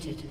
executed.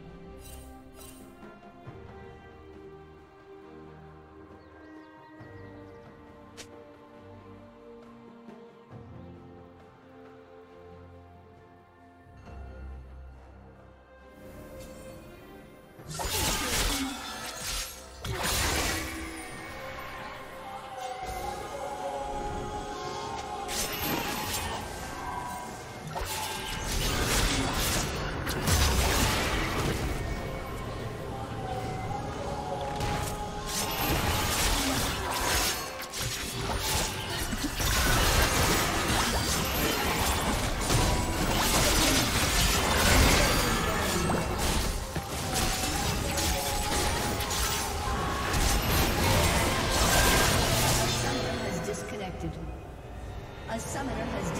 A summoner has